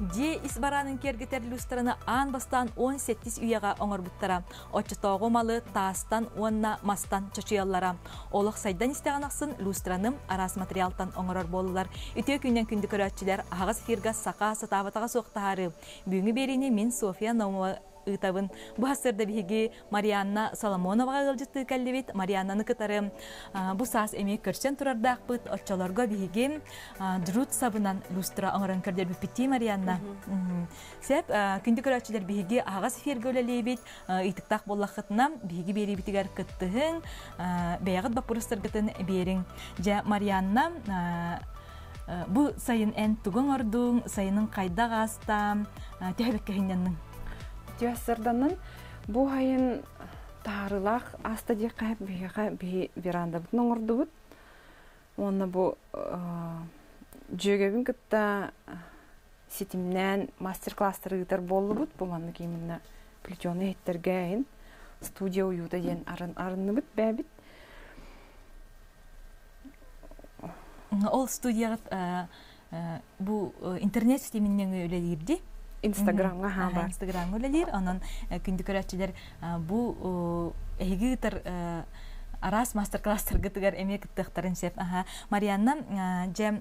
Де Исбаранын кергетер люстраны анбастан 18 үйеға оңыр бұттара. Отчытауғы малы таастан, онна, мастан чачуяллара. Олық сайдан істеғанақсын люстраным арас материалтан оңырар болылар. Үте күннен күнді көрәтчілер ағыз фирга сақа сатаватаға соқтағары. Бүгінгі беріне мен София Наумова ұйтабын. Бұхастырды беге Марианна Соломоноваға ғылжытты кәлдебет Марианнаны кытары. Бұсас әмек көрсен тұрардақ бұт отчаларға беге дұрут сабынан люстра оңырын көрдер бөппетті Марианна. Сәп күнді көрәтшілер беге ағас фергі өлелейбет үйтіктақ болақытына беге бері бітігер күттіғын бәйғыт бапырыстырғытын берің. Жа Марианна бұл сайын ән түгін ордың, сайының қайдағы астам, тәбекке хенденнің. Сырданын бұл хайын тарылақ асты де қайып беранды бұтын оңырды бұт. Оны бұл жөгебін күтті сетімнен мастер-кластыры ғытар болды бұт. Бұл аны кеймінна плетені әйттерге студия ұйуды ден арынны бұт бәбіт. Ол студияға бұл интернет сетімінен өлелерді. Инстаграмға хан бар. Инстаграмға өлелер, онын күнді көрәтшілер бұл әйгігітір арас мастер-кластыр күтігер әмек күттіқтарын сеп. Марианна, жәм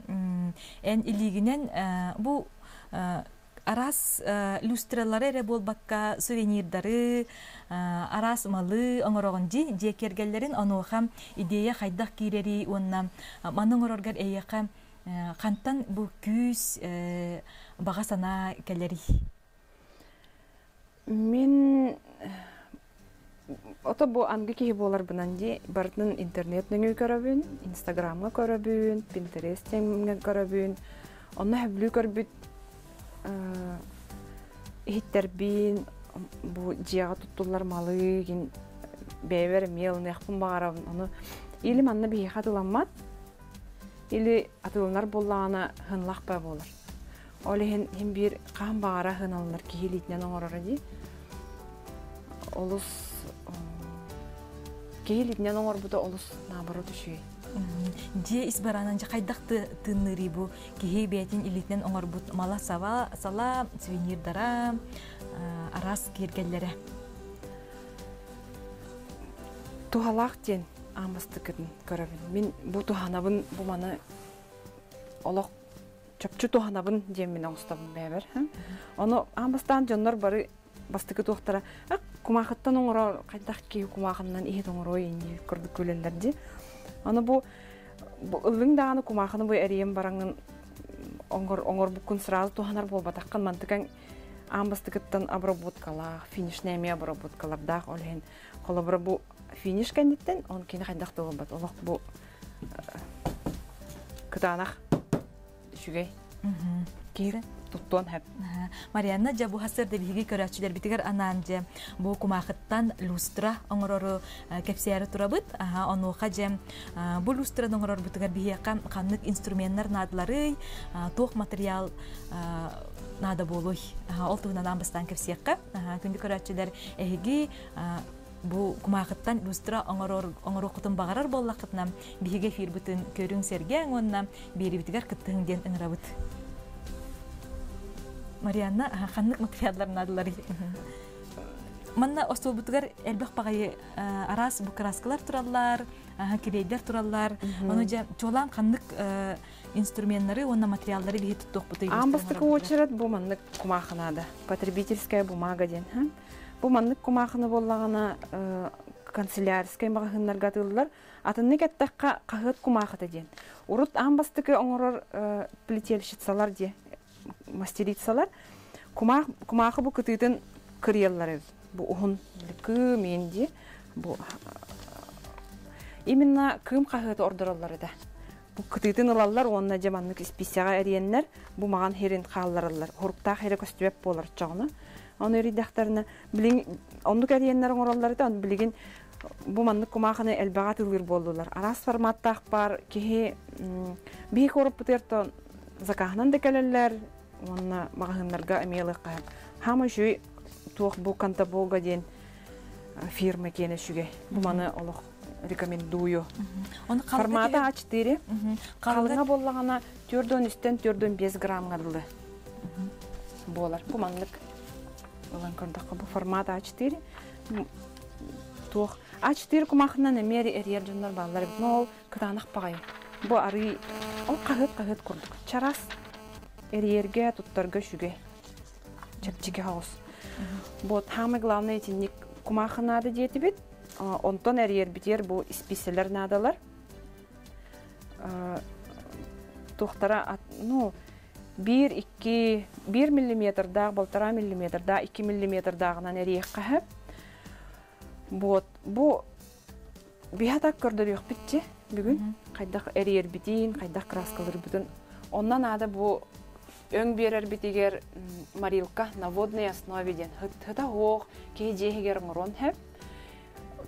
ән үлігінен бұл арас люстралары әрі бол баққа сувенирдары, арас малы оңырығын дей, дей кергелерін оны оқа идея қайдақ керері, онына маның оңырғыр әйеқа қанттан бұл күз баға сана кәлері? Мен ота бұл аңғы кейі болар бұнан де бардың интернетінің көрібін, инстаграмға көрібін, пинтерестіңгі көрібін, оны әбілі көрбіт хиттербін, бұл жияға тұттылар малы, бәйвер, мел, нәқпін бағарабын, оны елім аңына бейі қатыламад, или атылынар болағына ғынлақпай болыр. Олы хен бір қан бағара ғыналынар кейлетінен оңырыры дей. Олыс кейлетінен оңыр бұта олыс набыры түші. Де Исбаранын қайдақты тыныры бұ кейі бәйтін илетінен оңыр бұт мала сала, сувенирдара, арас кергелері. Туғалақ ден. Амысты күтін көрібін. Мен бұл тұханабын, бұл маны олық чөпчі тұханабын дейін мен оңыстабын бәйбір. Оны амыстан жонлар бары бастығы тұқтара, құмақыттан оңыра, қайдақ кей құмақымнан ехет оңыра ойынде көрді көлелдерде. Оны бұл ұлың дағаны құмақыны бұл әрейін бараңын оңыр бұқын сразу тұханар бол батаққан мантықаң амыстығыттан абробуткалақ, финишнәме абробуткалардақ олғын қолабыры бұл финиш кәндеттен, оны кені қайдақты ол бәді. Олық бұл күтанақ жүгей кейді тұттуан әп. Марианна, жа бұл ғасырды бейге көрәтшілер бітігер анаң жа бұл құмақыттан люстра оңырору кәпсері тұрабыд. Оны оқа жа бұл люстран оңырору бітігер бейге қанық инструментнер надылары, тоқ материал нада болуй. Ол тұғынадан бастан кәпсеққа. Күнді көрәтшілер әйге бұл құмақыттан люстра оңыру құтын бағарар болақытынан бейге фир бұтын көрің серге аңонынан бері бітігер күттіңден ұңыра бұт. Марианна, қанық материалдарын адылары. Манна осыл бұтығар әлбіқ бағайы арас бұқырасқылар тұралар, керейдер тұралар. Оны жа чолан қанық инструментнары, онына материалдары бейге тұттық бұты. Амбыстық өтшірет бұл маннық құмақынады. Потребительская бумага ден. Бұл маннық құмақыны болағына канцелярскай мағығынлар ғатылылар. Атынны кәттіққа қағыт құмақыты ден. Ұрыт амбыстықы оңырыр плетелшітсалар де. Мастеритсалар, кумақы бұл күтігін күреллары. Бұл ұғын күм енді. Именно күм қағыты ордыралары да. Бұл күтігін ұлалар, онына жаманның спесияға әренлер, бұл маған херен қалыларылар. Құрықтақ хері көстібеп болар жағына. Оны өрейдіқтарына, ондық әренлер ұңыралары да, оны білеген бұл маңның кумақыны әлбаға түлгір болдылар. Арас форматтақ бар, кеге бейк орып бұтыртын закағынан декәлілер, оны мағағынларға әмейлі қайып. Хамы жүй туық бұл Кантаболға ден фирмы кені жүге. Бұл маны олық рекомендую. Форматы А4, қалыңа болағына 4-10-5 граммға дылды. болар. Бу маңлык. Олан көрдік бұл формат А4. А4 құмақынан әмері әрер жындар балалар. Бұл қытанық бағай. Бұл ары қағыт көрдік. Чарас әрерге тұттарға жүге. Чәпчеге ауыз. Бұл тамы ғылауына етіндік құмақынады деті бет. Онтон әрер бітер бұл іспеселер надалар. Тұқтара, ну... 1 миллиметр дағы, болтара миллиметр дағы, 2 миллиметр дағынан әрек қағып. Бұл бейатақ көрдір ең бітті бүгін. Қайдақ әрер бітейін, қайдақ краскалыр бүгін. Оннан ады бұл өң берер бітегер марилка на водной основеден. Хыта оқ, кейдегер мұрон әп.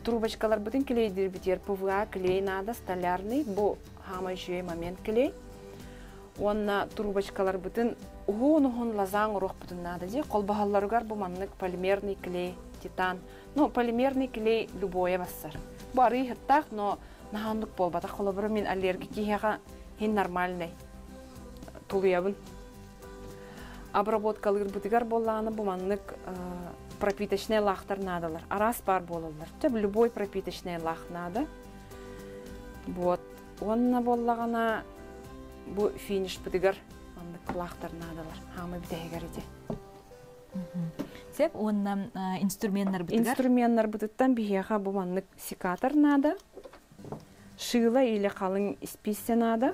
Трубочкалар бүгін келейдер бітер. ПВА келейін ады, столярный. Бұл ғама жүйе момент келей. Онна трубочкалар бүтін уғын-уғын лазаң ұрық бүтін нады де. Қолбағаларығар бұл маңнық полимерный клей, титан. Ну, полимерный клей любое бассар. Бары ғыттақ, но нағандық бол батақ. Қолабыры мен аллергикияға ең нормальный тұлыябын. Обработкалығыр бүтігар болағаны бұл маңнық пропиточный лақтар надылар. Арас бар болылар. Тәп, любой пропиточный лақ нады. Онна болағана... Бұл финиш бұдығыр, аңдық лақтарын адалар, аңы бітәйгер еде. Сәп, оның инструментнар бұдығыр? Инструментнар бұдықтан бігеға бұл аңдық секаторын ады, шыла елі қалың іспестен ады,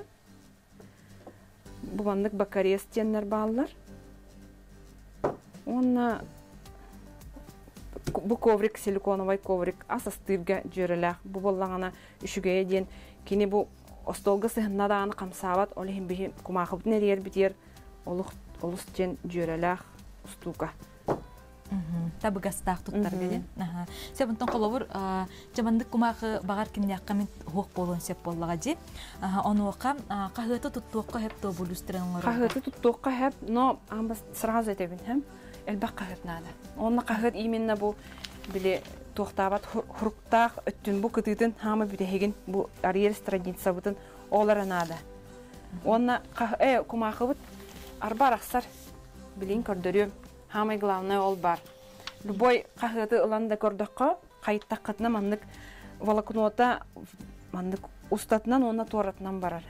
бұл аңдық бакарестеннар балылар. Оны бұл коврик, силиконовай коврик, асастырға жүрілі, бұл болағана үшіге еден, кені бұл Остолғы сығыннадааны қамсават, олығын бейін құмақыбын әрер бітер, олыс тен жүреләқ ұстуға. Табы ғастақ тұқтар бейін. Сәп, ұнтан қолауыр, жамандық құмақы бағар кенде аққамын ұқ болуын сәп болуға де. Оны оқа қағыты тұттуыққа әп тоу бұлыстырын ұңыр. Қағыты тұттуыққа әп, но аңбыз сырғаз әтебін, әлбәк қағытнады. Оны қағыт именно бұл біле... Тоқтабат құрықтақ өттін бұл күтігін хамы бүтігін бұл арьер страница бұтын оларын ады. Оны құмақы бұт арбар ақсар білін көрдірі хамы ғылауына ол бар. Любой қағыты ұланында көрдіққа қайттақ қытына маңдық волокнота маңдық ұстатынан оны торатынан барар.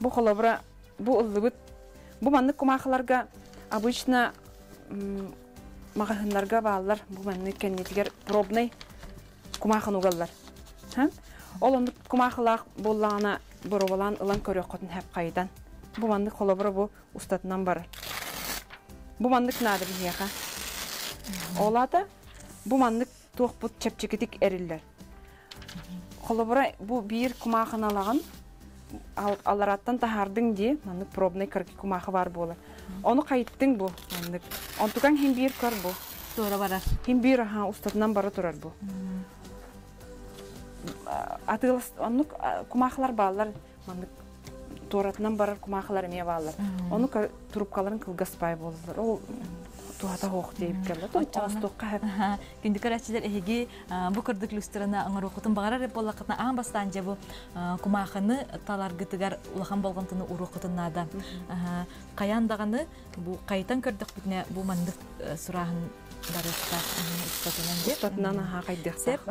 Бұл қолабыра бұл ұлды бұт. Бұл маңдық құмақыларға обычна мағағындарға бағалар бұл мәнің кәнетігер пробнай құмақын ұғалар. Ол онды құмақылақ болағына бұрывалан ұлан көрек құтын әп қайдан. Бұл мәнің қолабыры бұл ұстатынан барыр. Бұл мәнің нәді бұл еға. Олады бұл мәнің тоқ бұт чәпчекетік әрілдер. Қолабыры бұл бір құмақын алаған алараттан тағардың де мәнің пробнай кіргі құмақы бар болы. Оны қайттың бұл мәнің. Онтуған хембир көр бұл. Тұра барар. Хембир ұстатынан бары тұрар бұл. Оны құмақылар бағалар, тұратынан барар құмақылар әме бағалар. Оны тұрыпқаларын қылғаспай болдыр. Ол туғата оқ дейіп кәрлі. Тұғыз тұққа әп. Кенді көрәтшілер әйге бұл күрдік люстеріна аңыр оқытын бағарар әп олақытына аң бастан жа бұл құмақыны талар ғытығар ұлақан болғантыны ұр оқытынады. Қаяндағаны бұл қайтан көрдік бүтіне бұл маңдық сұрағын барысқа ұстатынан деп. Ұстатынан аға қайдықтақ.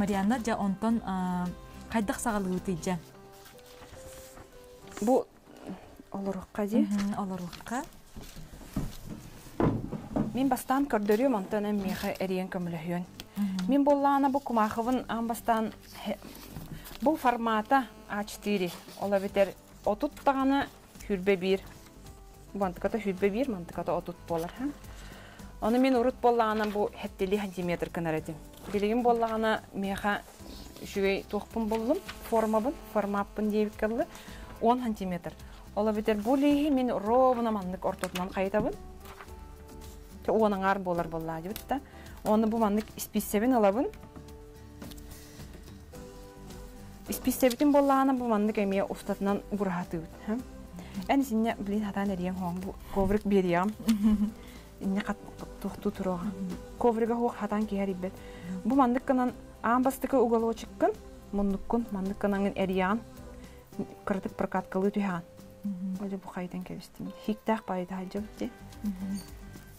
Марианна жа онтан қайдық сағалы өте жа? Бұл олырыққа де? Олырыққа. Мен бастан көрдірем, антаны меғі әрен көмілігін. Мен болағына бұл құмақығын аңбастан бұл формата А4. Ола бетер отуттағаны хүрбе бір. Мантықата хүрбе бір, мантықата отут болар. Оны мен ұрыт болағына бұл 50 сантиметр кінар әдім. Белігін болағына меғі жүгей тоқпын болдым, формабын, формаппын дейбік кәлі 10 сантиметр. Ола бетер бұл егі мен ровына маңдық ортотынан қайтабын. Оның ар болар болады өтті. Оны бұл маңдық іспестебін алабын. Іспестебін болағына бұл маңдық әмей ұстатынан ұрғаты өтті. Ән зіне білін атан әрен қоғын бұл коврик бериям. Әне тұқты тұруға. Ковриға қоқ атан кейәр ебет. Бұл маңдық қынан аңбастықы ұғалуы чыққын, мұндық күн маңдық қынан әриян, қыртық прокат қылы түйян. Oje bu qaydan kelishdim. Hikdaq bayda hajobdi.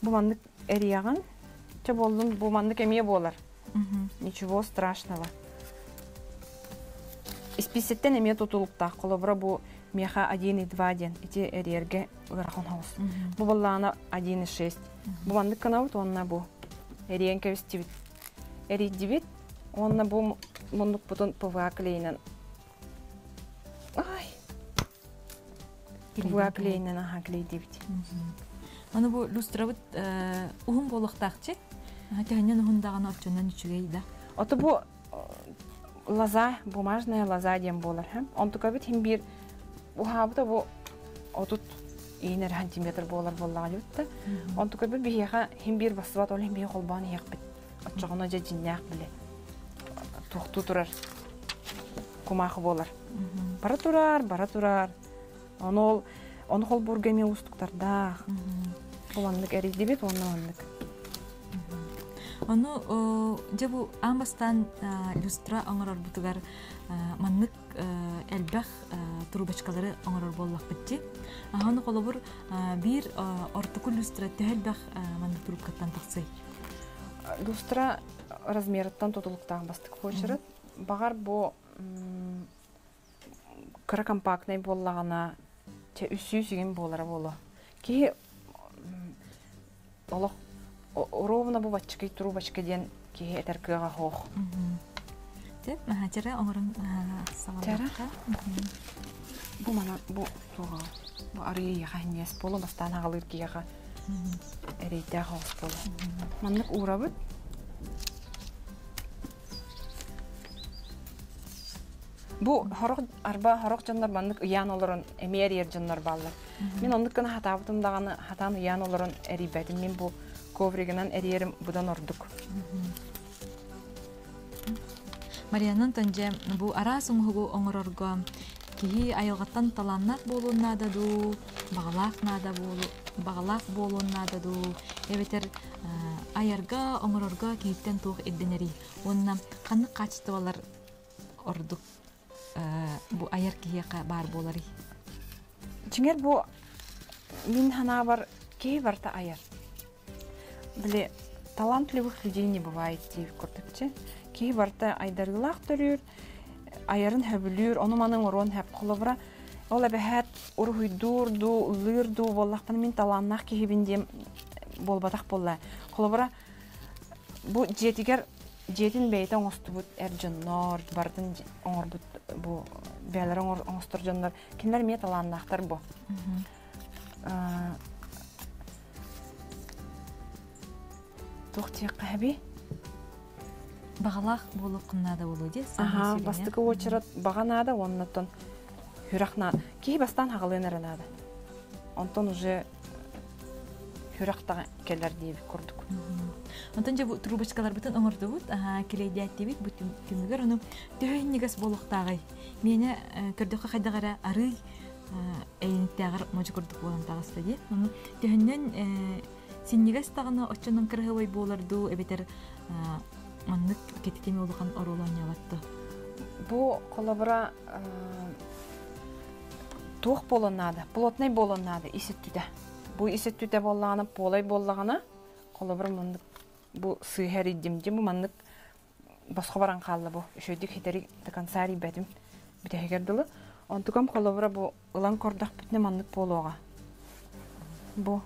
Bu mandık eriyağın. Çab oldum bu mandık emiye bolar. Ничего страшного. Исписеттен эме тутулукта колобра бу меха 1 и 2 ден. Эти эрерге улархан хаус. Бу баллана 1 и 6. Бу мандык канавт онна бу. Эриен кевстивит. Эри дивит онна бу мондук бутон пва клейнен. Ай. Пва клейнен аха клей дивит. Аны бу люстравыт угум болуктакчы. Это была лоза, бумажная лоза, он только ведь химбир, ухабта во, а тут и на сантиметр болар волалютта, он только ведь бияха химбир васват, он химбир холбан яхбит, от чего он идет динях были, тухтурар, кумах волар, баратурар, он холбургами устуктар дах, воланник эридивит воланник. Оно, дебу амбастан люстра аңырар бутугар маннык элбэх трубачкалары аңырар боллақ бітті. Аны қолабыр бір ортыку люстра тәлбэх маннык трубкаттан тақсай. Люстра размераттан тотылықтағын бастық қойшырат. Бағар бо кара компактнай боллағына те үсі-үсіген болара болу. Ке олық ровно бувачки трубочки ден ки этеркега хох. Те махатера оңрын савалакка. Бу мана бу туга. Бу арыйга ханнес болу бастан агалыр кияга. Эрейтер хох болу. Мандык урабыт. Бу хорох арба хорох жандар мандык ян олорун эмерер жандар баллар. Мен ондыкны хатабытым даганы хатан ян олорун эрибедим мен бу ковригынан әрерім бұдан ордық. Марияның төнже бұл ара сұңғығы оңырырға кейі айылғаттан таланнақ болуына даду, бағалақ болуына даду, әбетер айырға оңырырға кейттен туғы едденері. Онына қаны қачты балар ордық бұл айыр кейі бар болары. Чүнгер бұл мен хана бар кей барта айыр. Бле талантливых людей не бывает тип куртыкче. Кей барта айдарлах турюр, айрын хеблюр, ону манын урон хеп кулавра. Ола бехет урхуй дурду, лырду, воллахтан мин таланнах кихибиндем болбатах болла. Кулавра бу жетигер жетин бейта оңстубут эрджоннор, бардын оңорбут бу бәлер оңор оңстуржоннор. Кинлер ме таланнахтар бу. Тухти каби багалах болуқнада болуде. Ага, бастык очырат баганада оннатон хүрахна. Кей бастан хагалынарнада. Онтон уже хүрахта келер деп көрдік. Онтон же трубочкалар бүтін оңырды бұд. Ага, келейдет деп бүтін кимгер оны төйнигас болуқтағай. Мені көрдіққа қайдағара арый әйінтәғар мажы көрдік болан тағасты де. Оны төйнен Сеннигас тағына отчының кірғылай боларду, әбетер маңнық кетікеме олыған орулан ялатты. Бұ қолабыра тоқ болынады, плотнай болынады, есеттіде. Бұ есеттіде болағаны, полай болағаны, қолабыра маңнық, бұ сұйхәр едімде, бұ маңнық басқа баран қалды бұ. Үшөйдік хетері декансари бәдім бітәгерділі. Онтығам қолабыра бұ ұлан көрдақ бітіне маңнық болуға. Бұ.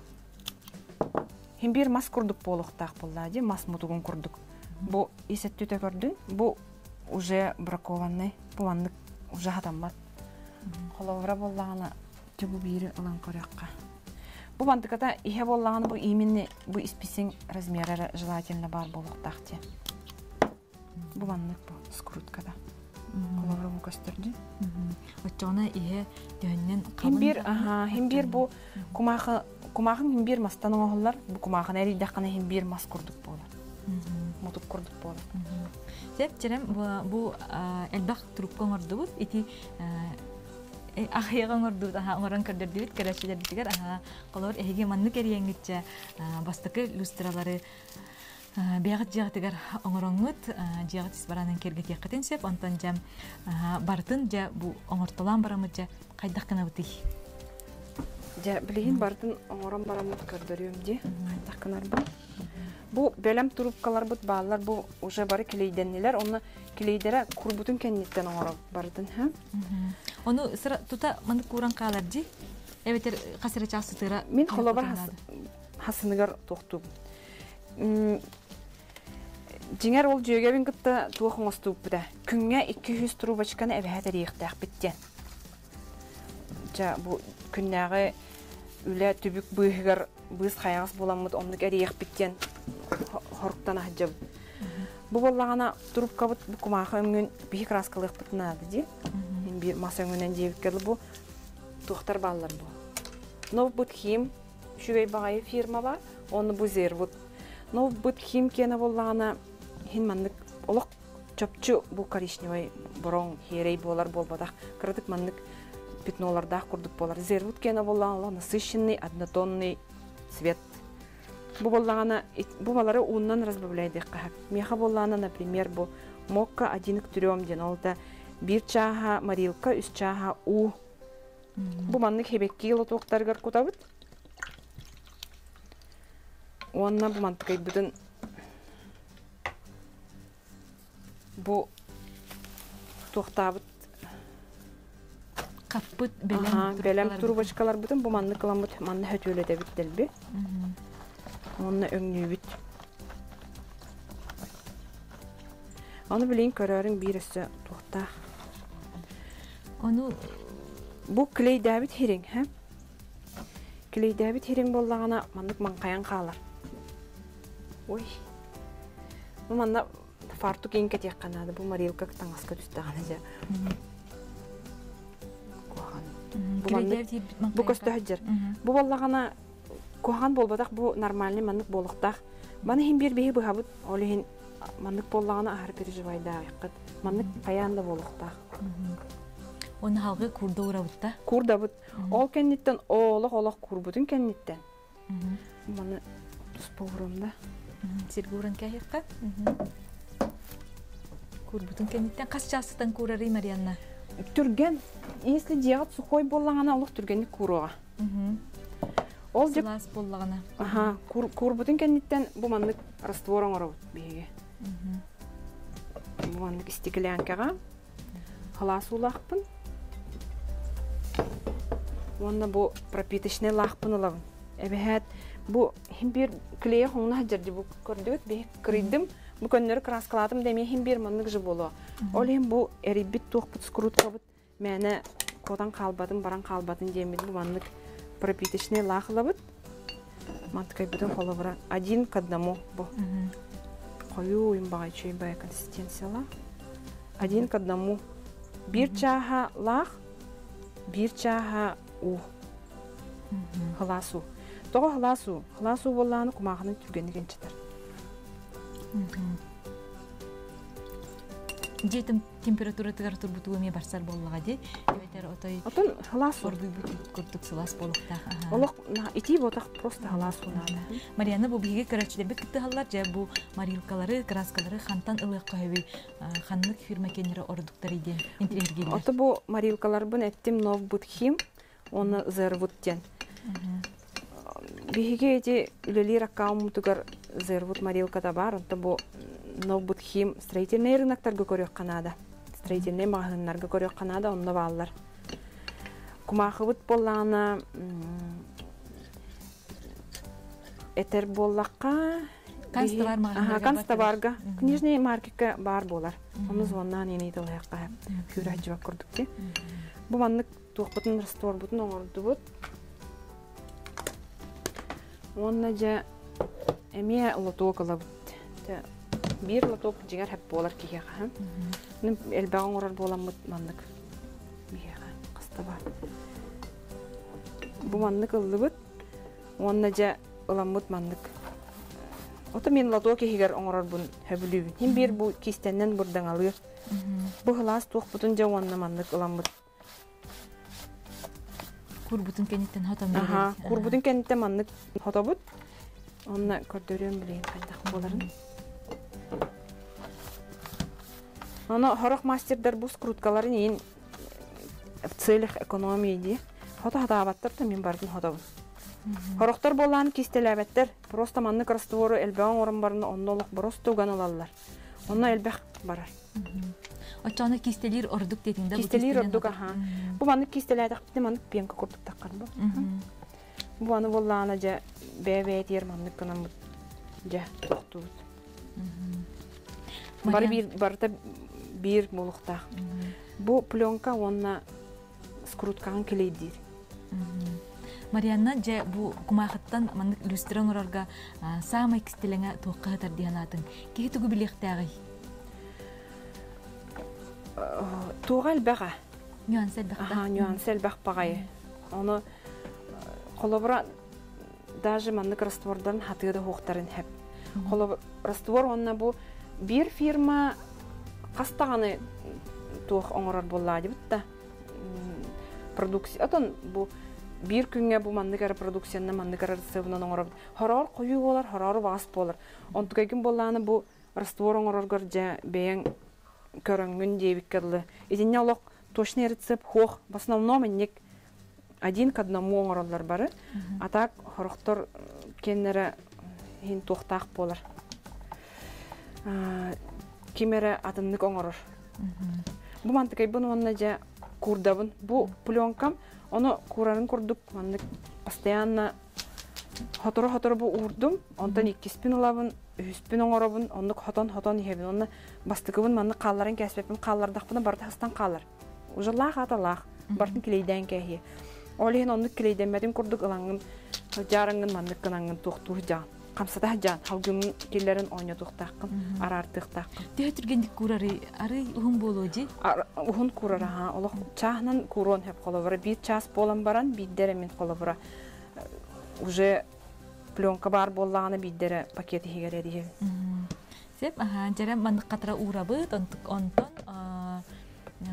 Химбир мас курдук полуктак болду, мас мутугун курдук. Бу эсеттүтө көрдүн, бу уже бракованный, бу андык уже хатамбат. Холовра боллагана жобу бири улан корякка. Бу андыката ихе боллагана бу именно бу исписин размерара желательно бар болуктакти. Бу андык бу скруткада. Холовра бу көстөрдү. Отчона ихе дөннен калын. Химбир, аха, химбир бу кумахы Кумағын химбир мастан оңағылар, бұл кумағын әрі даққаны химбир мас күрдік болады, мұтып күрдік болады. Сәп, жерем, бұл әлбақ түріп көңірді бұд, еті ақияға көңірді бұд, оңырын көрдірді бұд, көрәшілер бітігер, қолауыр әйге маңнық әрген кетчі бастықы люстралары бәғіт жағытығар оңырыңғыт, жағыт ісбараның кергет еқетін сәп, онтан жәм бартын жә бұл оңыртылан барамыт жә қайдақ Білейін бардың оңырым-барамыд көрдірімде. Айтақынар бұл. Бұл бөлем тұрыпқалар бұд бағалар бұл ұжы бары келейденнелер. Оны келейдері құрбутын кәнеттен оңырым бардың. Оны сұра тұта маңдық құран қалар дей? Әбетер қасыры жақсытыра? Мен қолабар хасынығар тоқтып. Жеңер ол жүйеге бен күтті туғын ұстып бұда. Күнге 200 тұрубачқаны әбәтер еқтақ біттен. Бұл күннәғы үлі түбік бұйығыр бұйыз қайағыз боламыз, омдық әрі еқ біткен қорықтан ақжабы. Бұл болағана тұрып қабыт бұл құмағы өңін бейік расқылық бұтына ады де. Мен маса өңінен дейіп кәлі бұл тұқтар балылар бұл. Нов бұт хим, шүвей бағайы фирма бар, оны бұл зер бұт. Нов бұт хим кені болағана хин маңдық олық чөпчі бұл коришневай бұрон херей болар болбадақ қырдық маңдық пятноларда курдук болар. Зервут кена болла насыщенный однотонный цвет. Бубалары уннан разбавляйдык. Меха боллана, например, бу мокка 1 к 3 ден олта 1 чаха, марилка 3 чаха у. Буманнык хебекки лотуктаргар кутабыт. Онна буманткай бүтін бу тоқтабыт. Қаппыт бәлем тұрубачқалар бұтын, бұл маңны қыламыт, маңны өтөлі дәбіттел бі. Оны өңне өбіт. Оны білейін көрәрін бір өсі тұқта. Бұл кілей дәбіт херің. Кілей дәбіт херің болдағана маңнық маңқаян қалар. Ой! Бұл маңна фартук ең кәтек қанады, бұл марилка таңасқа түстіғаны. Бұл көсті өтір. Бұл болағана көған болбадақ, бұл нормалын мәнік болықтақ. Мәні хен бербейі бұғабыд, олы хен мәнік болағана ағар переживайда айқыд. Мәнік қаянды болықтақ. Оны халғы күрді ұрабыдта? Күрді бұд. Ол кәнеттен, олық-олық күрбудың кәнеттен. Мәні ұспы ұрымда. Сергі ұрын кәйіққа? Күрбудың кәнеттен. Қас жасықтан көрәрі Марианна? Түрген, если диағат сухой болағана, олық түргенді күруға. Сылас болағана. Күрбутын кәнеттен бұманлық растворың ұрауыт бейге. Бұманлық істекілі әңкеға. Қалас ұлақпын. Онына бұ пропитышне лақпын ұлағын. Әбәт, бұ хембер кілейі қоңына жерде бұ көрдіңді бей күрейдім. Бұл көннері қырасқаладым дәме хембер мұнық жы болуы. Ол хем бұл әребет тоқпыт скұрут қабыт. Мәні қодан қалбадың, баран қалбадың демеді бұл мұнық пропитішіне лақылабыт. Мантықай бұдың қолы бұра. 1 к 1 бұл. Қойу ойын бағай чөйбай консистенцияла. 1 к 1. 1 чаха лақ, 1 чаха у. Қыласу. Тоғы қыласу. Қыласу болағаны құмағының түргенеген жетір. Жетім температура тұғар тұрбұтығы ме барсар болуға де. Өйтер отой орды күрттік сылас болықтағы. Олық итей отақ просто ғалас олады. Марияны бұл беге көрәтшілербі күтті ғалар жа бұл марилкалары, краскалары қантан ұлық қойуы қанлық фирма кенері ордықтары де интергелер. Оты бұл марилкалар бұн әттім нов бұд хим, оны зыр бұдтен. Беге де үлелер ақауым тұғар зыр бұд марилкада бар, онты бұл нов бұд хим строительный рынақтарға көрек қанады. Строительный мағынларға көрек қанады, онында балылар. Құмақы бұд болағына әтір болаққа Канстабарға книжный маркетке бар болар. Оны звоннан енейді олайыққа күйрәт жібақ күрдікте. Бұл маңнық тұқ бұтын, раствор бұтын оңырды бұд. Онында жа әме ұлатуы қыла бұд. Бір латоп жегер әп болар кейеға. Әлбәғын орар болам мұт маңдық. Бейеға, қысты бар. Бұ маңдық ұлды бұт. Онына жа ұлам мұт маңдық. Ота мен латоп кейегер оңырар бұн әбілі бін. Хем бер бұл кейстәннен бұрдан алыр. Бұ ғылас тоқ бұтын жа онына маңдық ұлам бұт. Күр бұтын кәнеттен хата маңдық. Аха, күр бұтын кәнеттен маңдық хата бұт. Онына көрдөрем білейін Оны хорық мастердар бұл скруткаларын ең целых экономияде Хода баттырды мен бардым ходабыз. Хорохтар болан кистеләбәттер, просто маннык растворы элбәң орынбарын оннолық просто уганалалар. Онна элбәк барар. Очаны кистелер ордук дедіңді? Кистелер ордук, аха. Бу маннык кистеләдік бітті маннык пенкі көрдік таққан бұл. Бу аны боллана жа бәйбәйт ер маннык кынан жа тоқты бұд. Барда бір болықтақ. Бу пленка онна скруткаң келейдер. Марианна, же бу кумахаттан мандык люстрон урарга самый кистелеңе тоққатар диянатын. Кеге тугу билектегі? Туғал бәға. Нюансел бәқта? Аха, нюансел бәқ бағайы. Оны қолыбыра даже мандык раствордан хатыгыды хоқтарын хэп. Қолыбыра раствор онына бу бір фирма қастағаны тоқ оңырар болады бұтта. Продукция. Атон бу бир күнгә бу мандыгар продукцияны мандыгар сыбынан оңырып, харар кую болар, харары бас болар. Онтыкагын болланы бу раствор оңырыргар жа бәйен көрінгін дейбіккерлі. Изенне олық точный рецепт хоқ, в основном нек один к одному оңырылар бары, а так хорықтар кеннері хин тоқтақ болар. Кемері атынлық оңырыр. Бу мандыгайбын онына жа курдабын. Бу пленкам, оно курарын курдук, мандык постоянно хотору-хотору бу урдум, онтан 2-спин улабын, 3-спин оңорабын, ондык хотон-хотон ехебин, онна бастыкыбын, мандык қалларын кәсіпепін, қаллардақпына бардақстан қалар. Уже лақ-ата-лақ, бартын келейден кәхе. Олеген ондык келейденмәдім курдук ылаңын, жарыңын, мандык кынаңын тоқтуғы жан. Қамсатақ жан, халгымын келерін ойна тоқтаққын, арартықтаққын. Дәй түргендік курары, ары ұғын болу өде? Ұғын курары, ға. Олық чағынан курон әп қолывыры. Бейт час болан баран, бейддері мен қолывыры. Уже пленка бар боллағаны бейддері пакеті хегер әдеге. Сәп, жарам мандық қатыра ұғырабы, онтон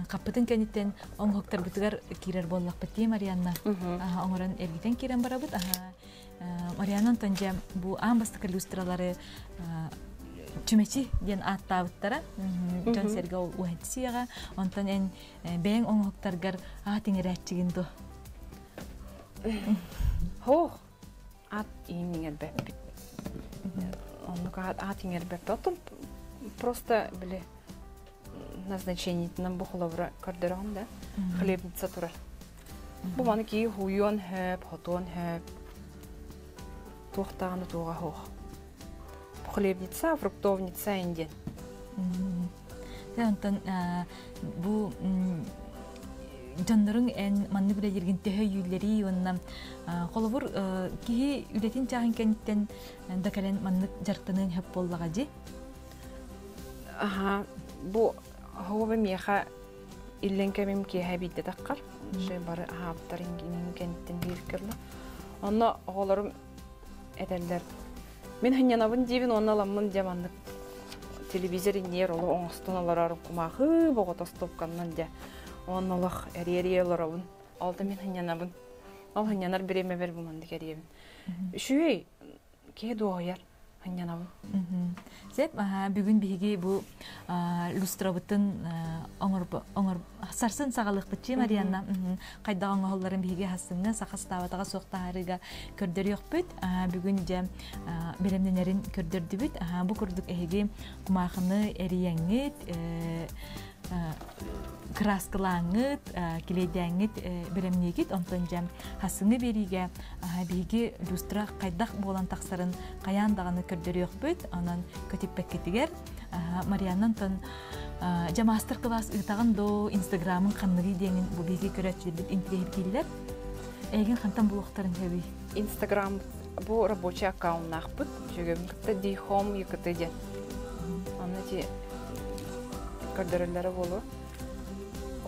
қаппытын кәнеттен оңғықтар бұтығар керер боллақ бітте, Марианна. Оңырын әргетен керен барабыт. Марианнан тәнде бұл амбастықы люстралары түмәчі ден аттауыттара, жан сәрге ол өәтсияға, онтан ән бәйін оңғықтарғар атыңыр әтчігінді. Хоқ, ат үйімнің әрбәппі. Онлыға атың әрбәппі. Отын просто біле назначениетінен бұқылавыра көрдірің, да? Хлебница тұрар. Бұл маны кей хуйон хөп, хотон хөп. Тоқтағаны тоға хоқ. Хлебница, фруктовница әнде. Онтан, бұл жандарың ән манны біле ерген тәхі үйлері онына қолығыр кейі үлетін жағын кәнеттен дәкәлен манны жартының хөп боллаға де? Аға, бұл хоғыбы меға үллен кәмім кейі бейді таққар. Жай бары ғаптар енгенің кәнеттен бейіркерлі. Онына оғаларым әдәлдер. Мен хынянабын дейбін, оңаламын демандық телевизор индер олы оңыстын оларарым құмағы бұғыта стопқаннан де оңалық әрі-әрі оларабын. Алды мен хынянабын. Ал хынянар біреме бер бұмандық әребін. Үшуей, кей дуайар хынянабын. Зәп, бүгін бейге бұл люстрабытын сарсын сағалық бітше, Марианна. Қайда оңғаларын бейге хасыңы, сақастауатаға соқтағарыға көрдер еқ бүт. Бүгін де бәлемденерін көрдерді бүт. Бұл көрдік әйге құмақыны әрияңет, краскылаңыт, келейдәңіт бәлемнегет. Онтан жәм хасыңы береге бейге люстра қайдақ болан тақсарын қаяндағаны көрдер еқ бүт. Онан көтеп бәкетігер. Марианнан тұн жамастыр қылас ұйтағын до инстаграмын қанығы дейін бұл бейге көрәт жүрдік интегер келілер. Әйген қантан бұл ұқтарын жәбей? Инстаграм бұл рабочий аккаунт ақпыт. Жүгім күтті дей хом екіті де. Оны де көрдірілері болу.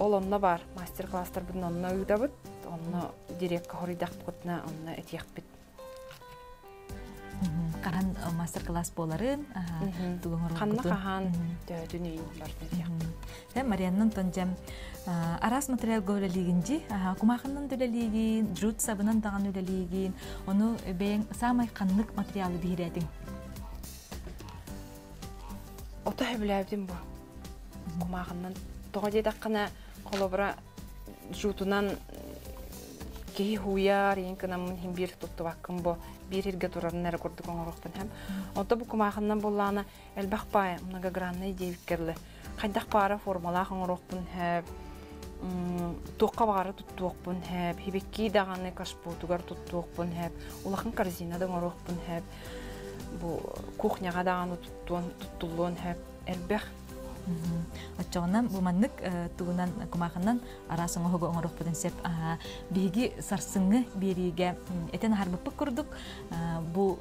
Ол онына бар. Мастер-кластар бұдың онына ұйда бұд. Оны дирек қоридақ бұдына онына әтек бұд. Қаран мастер-класс боларын, қанна-қаған дүнейін барды. Марианның тұнжам, арас материал көлелігінде, құмақынның төлелігін, жұт сабынан таған өлелігін, оны бәйін самай қанлық материалы бейірәдің. Ота әбіләбдім бұл. Құмақынның тұға дейдаққына қолыбыра жұтынан кей хуяр, инканам химбир туттуваккам бо бирирге тураннер курдугонгорохтан хем. Онто букумаханнан боллана элбахпай многогранный девиккерле. Хайдах пара формалахангорохтан хем. Тоққабары туттуақпын хеп, хебеккей дағаны кашпутугар туттуақпын хеп, улақын корзина даңаруақпын хеп, кухняға дағаны туттулуын хеп, әлбәқ. Отчоғынан бұлманнық туғынан күмақынан арасыңы ғуғы оңаруқпын сеп, бейге сарсыңы береге әтен харбыппық күрдік, бұл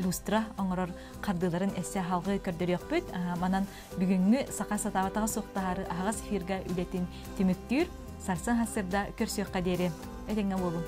люстра оңарар қардыларын әсе халғы көрдері өкпөт, манан бүгінгі сақа сатаватаға соқтағары ағас фирға үлетін теміктер, сарсын хасырда көрсек қадері. Әтенге болу.